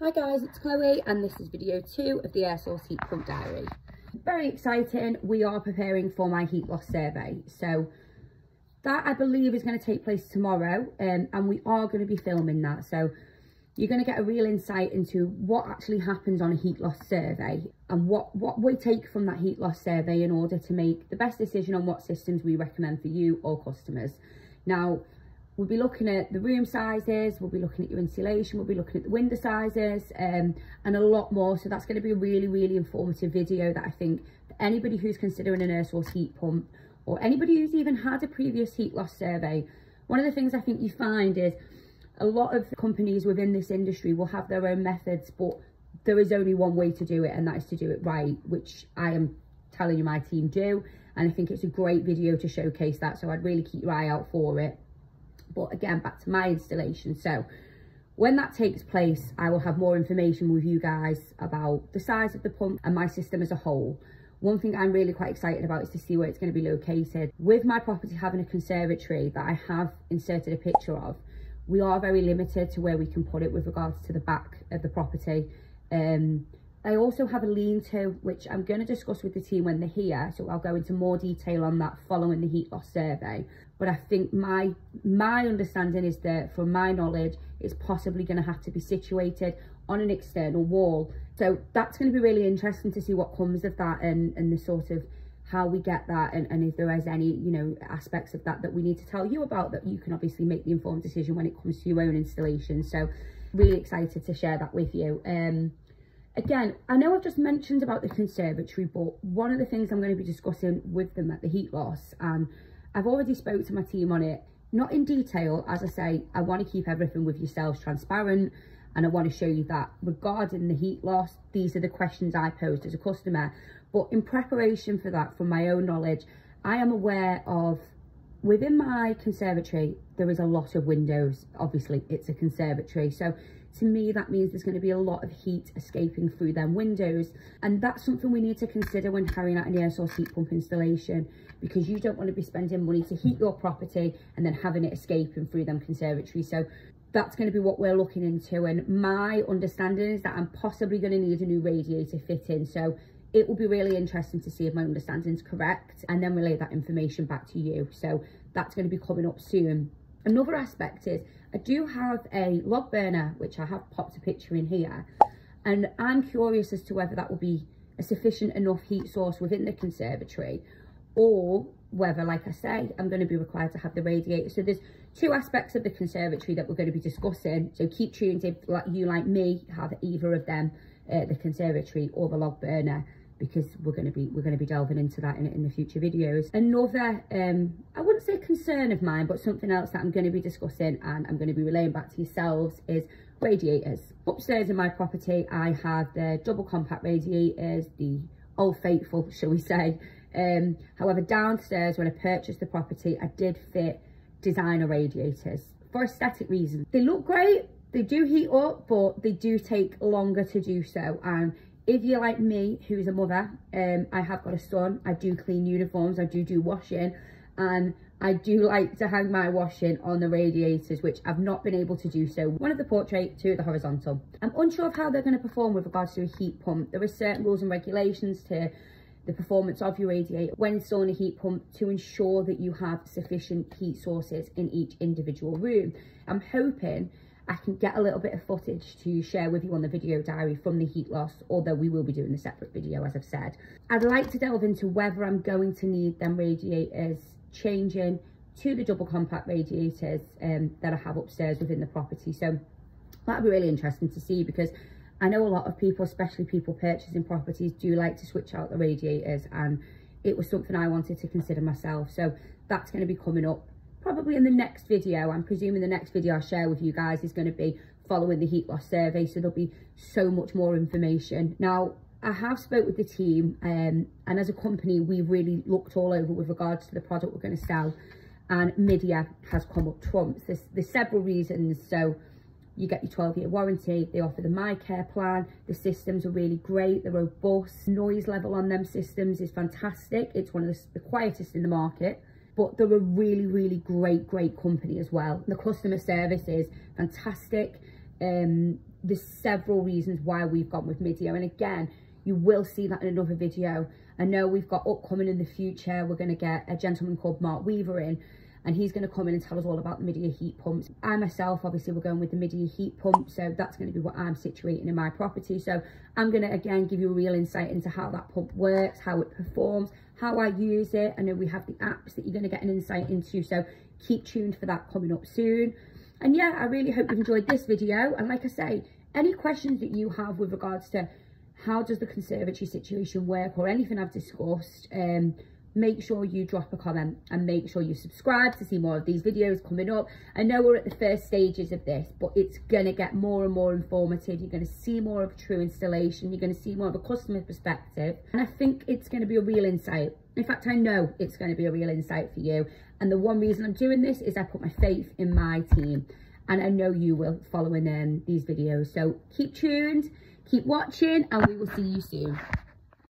Hi guys, it's Chloe and this is video 2 of the Air Source Heat Pump Diary. Very exciting, we are preparing for my heat loss survey. So that I believe is going to take place tomorrow and we are going to be filming that. So you're going to get a real insight into what actually happens on a heat loss survey and what we take from that heat loss survey in order to make the best decision on what systems we recommend for you or customers. Now, we'll be looking at the room sizes, we'll be looking at your insulation, we'll be looking at the window sizes and a lot more. So that's going to be a really, really informative video that I think anybody who's considering an air source heat pump or anybody who's even had a previous heat loss survey, one of the things I think you find is a lot of companies within this industry will have their own methods, but there is only one way to do it, and that is to do it right, which I am telling you my team do. And I think it's a great video to showcase that. So I'd really keep your eye out for it. But again, back to my installation. So when that takes place, I will have more information with you guys about the size of the pump and my system as a whole. One thing I'm really quite excited about is to see where it's going to be located. With my property having a conservatory that I have inserted a picture of, we are very limited to where we can put it with regards to the back of the property. I also have a lean-to, which I'm going to discuss with the team when they're here, so I'll go into more detail on that following the heat loss survey. But I think my understanding is that, from my knowledge, it's possibly going to have to be situated on an external wall. So that's going to be really interesting to see what comes of that and the sort of how we get that and if there is any, you know, aspects of that that we need to tell you about that you can obviously make the informed decision when it comes to your own installation. So really excited to share that with you. Again, I know I've just mentioned about the conservatory, but one of the things I'm going to be discussing with them at the heat loss, and I've already spoke to my team on it, not in detail, as I say, I want to keep everything with yourselves transparent, and I want to show you that regarding the heat loss, these are the questions I posed as a customer. But in preparation for that, from my own knowledge, I am aware of, within my conservatory, there is a lot of windows. Obviously, it's a conservatory, so to me that means there's going to be a lot of heat escaping through them windows, and that's something we need to consider when carrying out an air source heat pump installation, because you don't want to be spending money to heat your property and then having it escaping through them conservatory. So that's going to be what we're looking into, and my understanding is that I'm possibly going to need a new radiator fitting, so it will be really interesting to see if my understanding is correct and then relay that information back to you. So that's going to be coming up soon. Another aspect is I do have a log burner, which I have popped a picture in here, and I'm curious as to whether that will be a sufficient enough heat source within the conservatory, or whether, like I say, I'm going to be required to have the radiator. So there's two aspects of the conservatory that we're going to be discussing, so keep tuned if you, like me, have either of them, the conservatory or the log burner, because we're going to be delving into that in the future videos. Another, I wouldn't say concern of mine, but something else that I'm going to be discussing and I'm going to be relaying back to yourselves is radiators. Upstairs in my property, I have the double compact radiators, the old faithful, shall we say. However, downstairs, when I purchased the property, I did fit designer radiators for aesthetic reasons. They look great, they do heat up, but they do take longer to do so. And if you're like me, who's a mother, I have got a son, I do clean uniforms, I do washing, and I do like to hang my washing on the radiators, which I've not been able to do so. One of the portrait, two of the horizontal. I'm unsure of how they're going to perform with regards to a heat pump. There are certain rules and regulations to the performance of your radiator when installing a heat pump to ensure that you have sufficient heat sources in each individual room. I'm hoping I can get a little bit of footage to share with you on the video diary from the heat loss, although we will be doing a separate video, as I've said. I'd like to delve into whether I'm going to need them radiators changing to the double compact radiators that I have upstairs within the property. So that'll be really interesting to see, because I know a lot of people, especially people purchasing properties, do like to switch out the radiators, and it was something I wanted to consider myself. So that's going to be coming up probably in the next video. I'm presuming the next video I'll share with you guys is going to be following the heat loss survey, so there'll be so much more information. Now, I have spoke with the team, and as a company, we've really looked all over with regards to the product we're going to sell, and Midea has come up trumps. There's several reasons. So you get your 12-year warranty, they offer the MyCare plan, the systems are really great, they're robust, noise level on them systems is fantastic, it's one of the quietest in the market. But they're a really, really great company as well. The customer service is fantastic. there's several reasons why we've gone with Midea, and again, you will see that in another video. I know we've got upcoming in the future, we're going to get a gentleman called Mark Weaver in, and he's going to come in and tell us all about the Midea heat pumps. I myself, obviously, we're going with the Midea heat pump, so that's going to be what I'm situating in my property. So I'm going to, again, give you a real insight into how that pump works, how it performs, how I use it. I know we have the apps that you're going to get an insight into, so keep tuned for that coming up soon. And yeah, I really hope you've enjoyed this video. And like I say, any questions that you have with regards to how does the conservatory situation work or anything I've discussed, make sure you drop a comment and make sure you subscribe to see more of these videos coming up. I know we're at the first stages of this, but it's going to get more and more informative. You're going to see more of a true installation. You're going to see more of a customer perspective. And I think it's going to be a real insight. In fact, I know it's going to be a real insight for you. And the one reason I'm doing this is I put my faith in my team. And I know you will following these videos. So keep tuned, keep watching, and we will see you soon.